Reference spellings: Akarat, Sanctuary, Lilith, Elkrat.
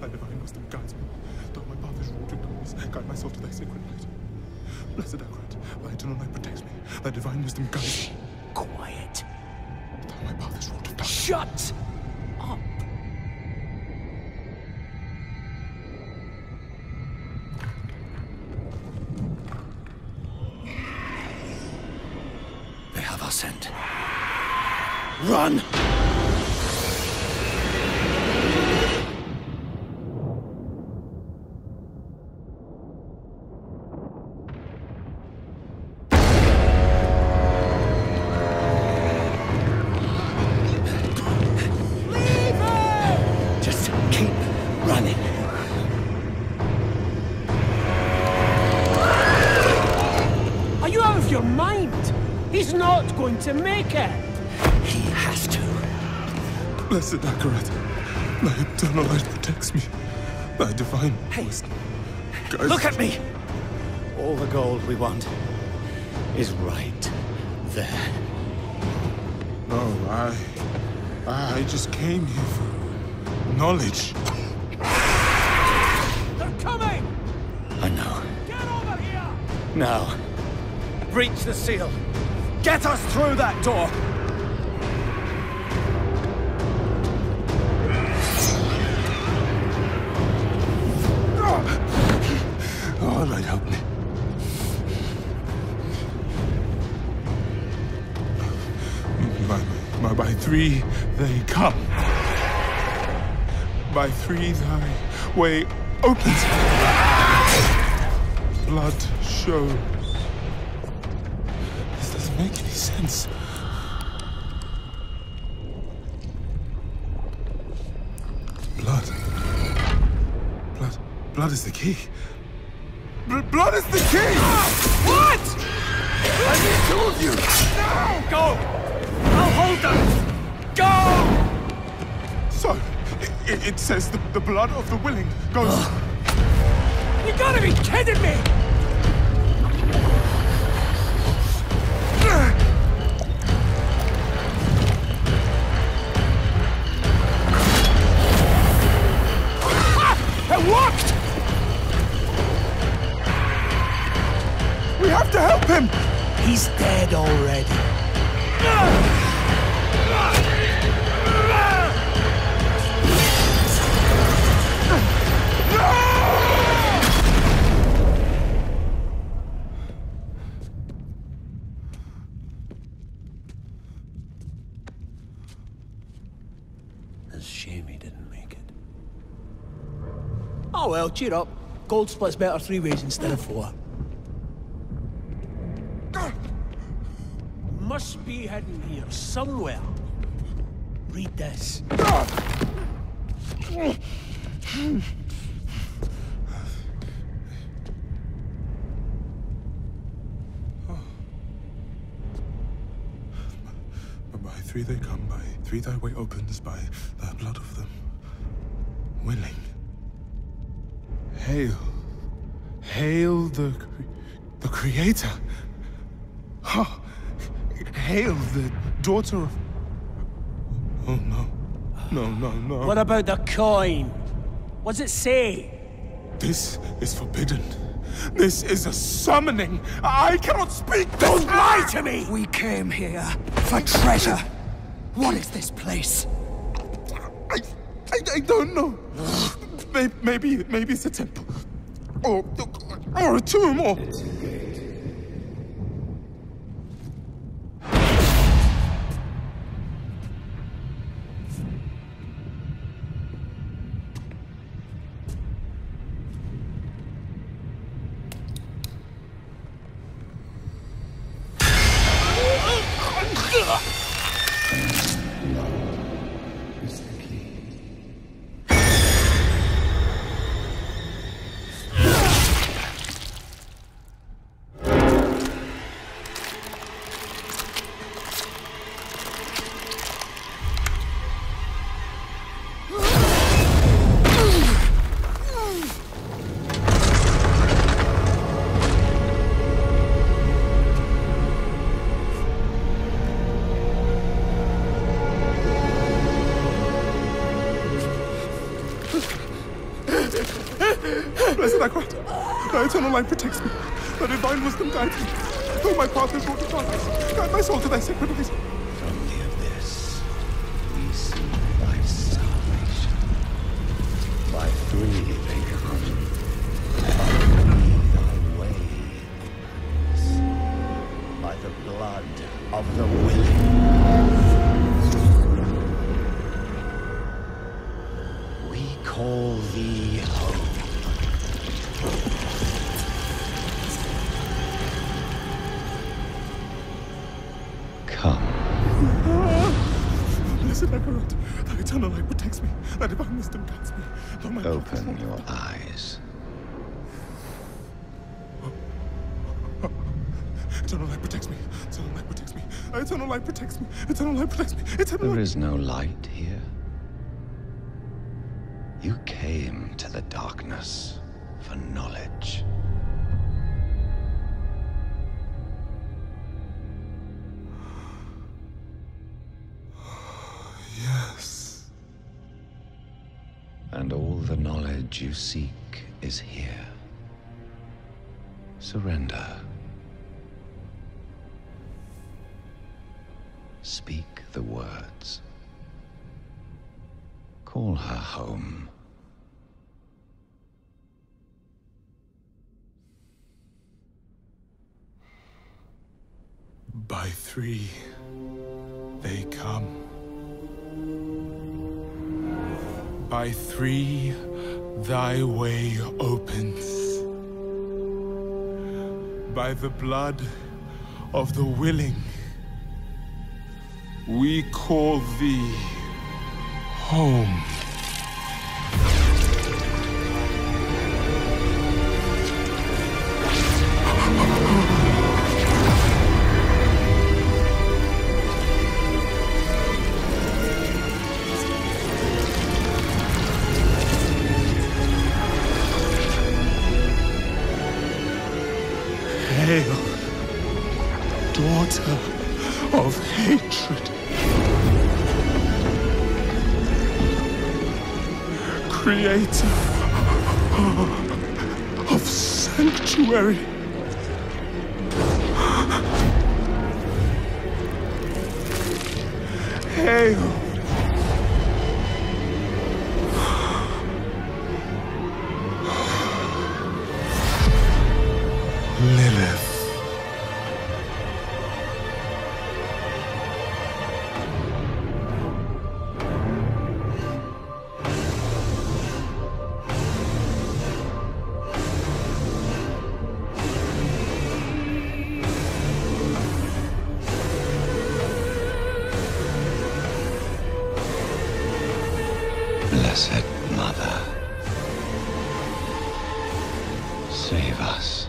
Thy divine wisdom guides me. Though my path is wrought in darkness, guide myself to thy sacred light. Blessed Elkrat, thy eternal light protects me. Thy divine wisdom guides me. Quiet. Though my path is wrought in darkness. Shut up. They have our scent. Run! To make it! He has to. Blessed Akarat, thy eternal light protects me. Thy divine wisdom guides me. Look at me! All the gold we want is right there. No, I just came here for knowledge. They're coming! I know. Get over here! Now, breach the seal. Get us through that door! All right, help me. By three, they come. By three, thy way opens. Blood shows. Make any sense? Blood is the key. Blood is the key! What? I need two of you! No! Go! I'll hold them! Go! So, it says the blood of the willing goes... You gotta be kidding me! Him. He's dead already. It's a shame he didn't make it. Oh well, cheer up. Gold splits better three ways instead of four. Must be hidden here somewhere. Read this. By three they come, by three thy way opens, by the blood of them willing. Hail. Hail the Creator. Oh. Hail the daughter of... Oh, no. No, no, no. What about the coin? What's it say? This is forbidden. This is a summoning. I cannot speak this. Don't lie to me! We came here for treasure. What is this place? I don't know. Maybe it's a temple. Or a tomb, or... Blessed Akarat, thy eternal light protects me. Thy divine wisdom guides me. Though my path is brought to darkness, guide my soul to thy sacred light. From the abyss, we see thy salvation. By free Akarat, thy way. By the blood of the willing. Call thee home. Come. Blessed Akarat, thy eternal light protects me, thy divine wisdom guides me. Open your eyes. Eternal light protects me, eternal light protects me, eternal light protects me, eternal light protects me, eternal light. There is no light here. You came to the darkness for knowledge. Yes. And all the knowledge you seek is here. Surrender. Speak the words. Call her home. By three, they come. By three, thy way opens. By the blood of the willing, we call thee home. Hail, daughter of hatred. Creator of Sanctuary. Hail, Lilith. Blessed Mother, save us.